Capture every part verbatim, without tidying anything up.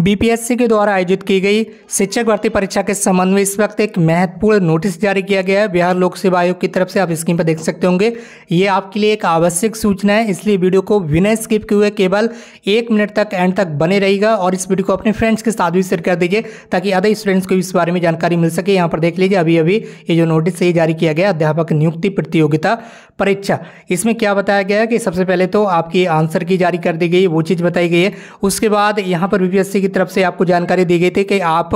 BPSC के द्वारा आयोजित की गई शिक्षक भर्ती परीक्षा के संबंध में इस वक्त एक महत्वपूर्ण नोटिस जारी किया गया है बिहार लोक सेवा आयोग की तरफ से। आप स्क्रीन पर देख सकते होंगे। ये आपके लिए एक आवश्यक सूचना है, इसलिए वीडियो को बिना स्किप किए हुए केवल एक मिनट तक एंड तक बने रहिएगा और इस वीडियो को अपने फ्रेंड्स के साथ भी शेयर कर दीजिए ताकि अदर स्टूडेंट्स को इस बारे में जानकारी मिल सके। यहाँ पर देख लीजिए, अभी अभी ये जो नोटिस है जारी किया गया अध्यापक नियुक्ति प्रतियोगिता परीक्षा। इसमें क्या बताया गया है कि सबसे पहले तो आपकी आंसर की जारी कर दी गई, वो चीज़ बताई गई है। उसके बाद यहाँ पर बीपीएससी की तरफ से आपको जानकारी दी गई थी कि आप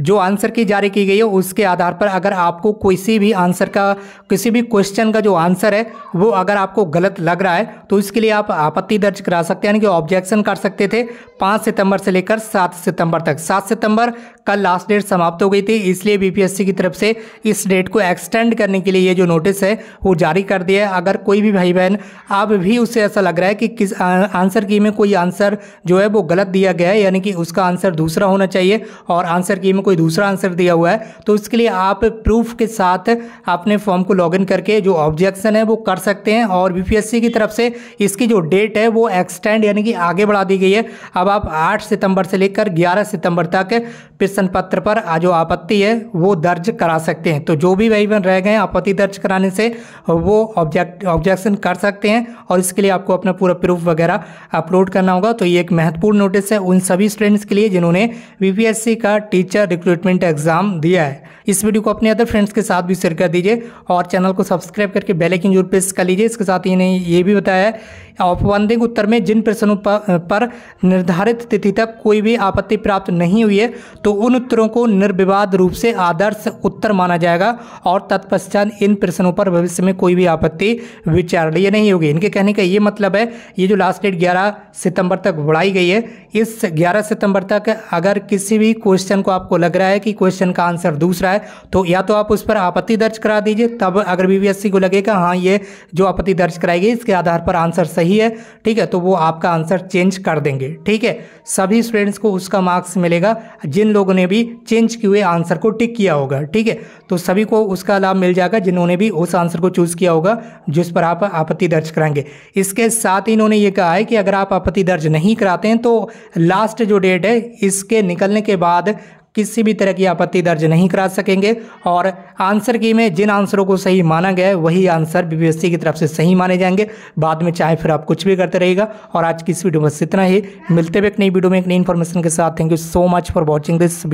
जो आंसर की जारी की गई है उसके आधार पर अगर आपको किसी भी आंसर का किसी भी क्वेश्चन का जो आंसर है वो अगर आपको गलत लग रहा है तो इसके लिए आप आपत्ति दर्ज करा सकते हैं, यानी कि ऑब्जेक्शन कर सकते थे पाँच सितंबर से लेकर सात सितंबर तक। सात सितंबर कल लास्ट डेट समाप्त हो गई थी, इसलिए बीपीएससी की तरफ से इस डेट को एक्सटेंड करने के लिए ये जो नोटिस है वो जारी कर दिया है। अगर कोई भी भाई बहन आप भी उसे ऐसा लग रहा है कि किस आंसर की में कोई आंसर जो है वो गलत दिया गया है, यानी कि उसका आंसर दूसरा होना चाहिए और आंसर की में कोई दूसरा आंसर दिया हुआ है, तो उसके लिए आप प्रूफ के साथ अपने फॉर्म को लॉगिन करके जो ऑब्जेक्शन है वो कर सकते हैं। और बीपीएससी की तरफ से इसकी जो डेट है वो एक्सटेंड यानी कि आगे बढ़ा दी गई है। अब आप आठ सितंबर से लेकर ग्यारह सितंबर तक प्रश्न पत्र पर जो आपत्ति है वो दर्ज करा सकते हैं। तो जो भी भाई बहन रह गए आपत्ति दर्ज कराने से वो ऑब्जेक्ट ऑब्जेक्शन कर सकते हैं और इसके लिए आपको अपना पूरा प्रूफ वगैरह अपलोड करना होगा। तो ये एक महत्वपूर्ण नोटिस है उन सभी स्टूडेंट्स के लिए जिन्होंने बीपीएससी का टीचर रिक्रूटमेंट एग्जाम दिया है। इस वीडियो को अपने अदर फ्रेंड्स के साथ भी शेयर कर दीजिए और चैनल को सब्सक्राइब करके बेल आइकन जरूर प्रेस कर लीजिए। इसके साथ ही नहीं ये भी बताया है औपबंधिक उत्तर में जिन प्रश्नों पर, पर निर्धारित तिथि तक कोई भी आपत्ति प्राप्त नहीं हुई है तो उन उत्तरों को निर्विवाद रूप से आदर्श उत्तर माना जाएगा और तत्पश्चात इन प्रश्नों पर भविष्य में कोई भी आपत्ति विचारणीय नहीं होगी। इनके कहने का ये मतलब है ये जो लास्ट डेट ग्यारह सितंबर तक बढ़ाई गई है, इस ग्यारह सितंबर तक अगर किसी भी क्वेश्चन को आपको लग रहा है कि क्वेश्चन का आंसर दूसरा है तो या तो आप उस पर आपत्ति दर्ज करा दीजिए। तब अगर बीपीएससी को लगेगा हाँ ये जो आपत्ति दर्ज कराई गई इसके आधार पर आंसर ही है, ठीक है, तो वो आपका आंसर चेंज कर देंगे। ठीक है, सभी स्टूडेंट्स को उसका मार्क्स मिलेगा जिन लोगों ने भी चेंज किए हुए आंसर को टिक किया होगा। ठीक है, तो सभी को उसका लाभ मिल जाएगा जिन्होंने भी उस आंसर को चूज किया होगा जिस पर आप आपत्ति दर्ज कराएंगे। इसके साथ ही इन्होंने ये कहा है कि अगर आप आपत्ति दर्ज नहीं कराते हैं तो लास्ट जो डेट है इसके निकलने के बाद किसी भी तरह की आपत्ति दर्ज नहीं करा सकेंगे और आंसर की में जिन आंसरों को सही माना गया है वही आंसर बीपीएससी की तरफ से सही माने जाएंगे। बाद में चाहे फिर आप कुछ भी करते रहिएगा। और आज की इस वीडियो में बस इतना ही, मिलते हुए एक नई वीडियो में एक नई इन्फॉर्मेशन के साथ। Thank you so much for watching this.